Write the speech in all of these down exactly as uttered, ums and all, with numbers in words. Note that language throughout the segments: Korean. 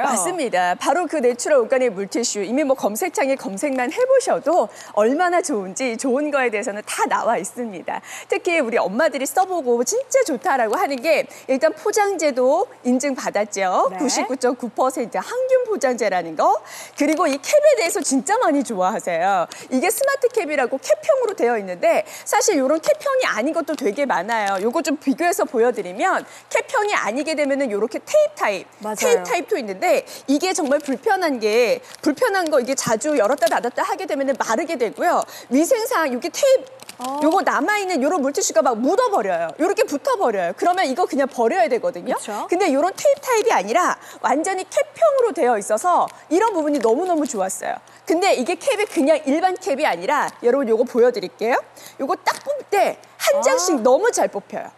맞습니다. 바로 그 내추럴 오가닉 물티슈, 이미 뭐 검색창에 검색만 해보셔도 얼마나 좋은지 좋은 거에 대해서는 다 나와 있습니다. 특히 우리 엄마들이 써보고 진짜 좋다라고 하는 게 일단 포장재도 인증받았죠. 네. 구십구 점 구 퍼센트 항균 포장재라는 거. 그리고 이 캡에 대해서 진짜 많이 좋아하세요. 이게 스마트 캡이라고 캡형으로 되어 있는데 사실 이런 캡형이 아닌 것도 되게 많아요. 요거 좀 비교해서 보여드리면 캡형이 아니게 되면은 요렇게 테이프 타입, 맞아요. 테이프 타입도 있는데 이게 정말 불편한 게 불편한 거 이게 자주 열었다 닫았다 하게 되면 마르게 되고요. 위생상 이게 테이프 어. 요거 남아있는 이런 물티슈가 막 묻어버려요. 이렇게 붙어버려요. 그러면 이거 그냥 버려야 되거든요. 그쵸? 근데 이런 테이프 타입이 아니라 완전히 캡형으로 되어 있어서 이런 부분이 너무너무 좋았어요. 근데 이게 캡이 그냥 일반 캡이 아니라 여러분 요거 보여드릴게요. 요거 딱 뽑을 때 한 장씩 어. 너무 잘 뽑혀요.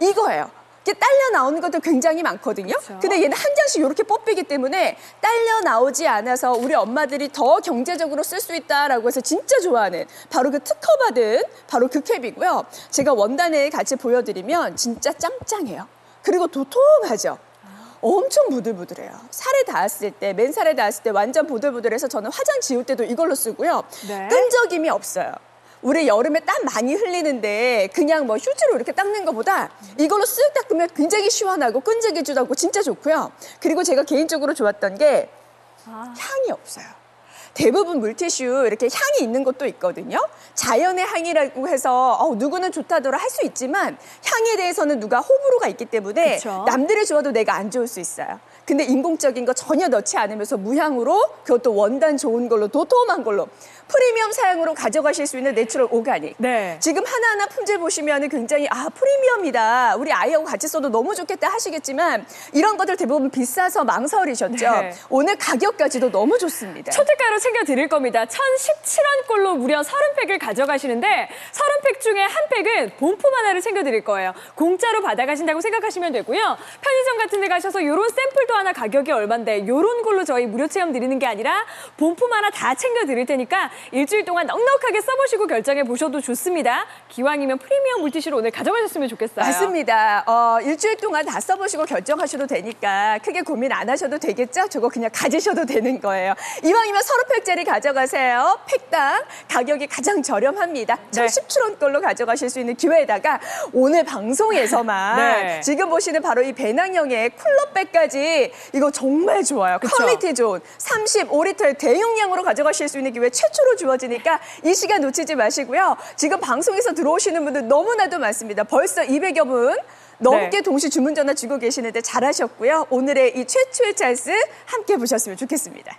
이거예요. 이게 딸려 나오는 것도 굉장히 많거든요. 그렇죠. 근데 얘는 한 장씩 이렇게 뽑히기 때문에 딸려 나오지 않아서 우리 엄마들이 더 경제적으로 쓸 수 있다라고 해서 진짜 좋아하는 바로 그 특허받은 바로 그 캡이고요. 제가 원단을 같이 보여드리면 진짜 짱짱해요. 그리고 도톰하죠. 엄청 부들부들해요. 살에 닿았을 때, 맨살에 닿았을 때 완전 부들부들해서 저는 화장 지울 때도 이걸로 쓰고요. 네. 끈적임이 없어요. 우리 여름에 땀 많이 흘리는데 그냥 뭐 휴지로 이렇게 닦는 것보다 이걸로 쓱 닦으면 굉장히 시원하고 끈적이지도 않고 진짜 좋고요. 그리고 제가 개인적으로 좋았던 게 향이 없어요. 대부분 물티슈 이렇게 향이 있는 것도 있거든요. 자연의 향이라고 해서 어, 누구는 좋다더라 할 수 있지만 향에 대해서는 누가 호불호가 있기 때문에 그쵸? 남들이 좋아도 내가 안 좋을 수 있어요. 근데 인공적인 거 전혀 넣지 않으면서 무향으로 그것도 원단 좋은 걸로 도톰한 걸로 프리미엄 사양으로 가져가실 수 있는 내추럴 오가닉. 네. 지금 하나하나 품질 보시면 굉장히 아 프리미엄이다. 우리 아이하고 같이 써도 너무 좋겠다 하시겠지만 이런 것들 대부분 비싸서 망설이셨죠. 네. 오늘 가격까지도 너무 좋습니다. 초특가로 챙겨드릴 겁니다. 천십칠 원꼴로 무려 삼십 팩을 가져가시는데 삼십 팩 중에 한 팩은 본품 하나를 챙겨드릴 거예요. 공짜로 받아가신다고 생각하시면 되고요. 편의점 같은 데 가셔서 이런 샘플도 하나 가격이 얼만데 이런 걸로 저희 무료 체험 드리는 게 아니라 본품 하나 다 챙겨드릴 테니까 일주일 동안 넉넉하게 써보시고 결정해 보셔도 좋습니다. 기왕이면 프리미엄 물티슈로 오늘 가져가셨으면 좋겠어요. 맞습니다. 어, 일주일 동안 다 써보시고 결정하셔도 되니까 크게 고민 안 하셔도 되겠죠? 저거 그냥 가지셔도 되는 거예요. 이왕이면 삼십 팩짜리 가져가세요. 팩당 가격이 가장 저렴합니다. 네. 천십칠 원꼴로 가져가실 수 있는 기회에다가 오늘 방송에서만 네. 지금 보시는 바로 이 배낭형의 쿨러백까지 이거 정말 좋아요. 그쵸? 퀄리티 좋은 삼십오 리터의 대용량으로 가져가실 수 있는 기회 최초로 주어지니까 이 시간 놓치지 마시고요. 지금 방송에서 들어오시는 분들 너무나도 많습니다. 벌써 이백여 분 넘게 네. 동시 주문 전화 주고 계시는데 잘하셨고요. 오늘의 이 최초의 찬스 함께 보셨으면 좋겠습니다.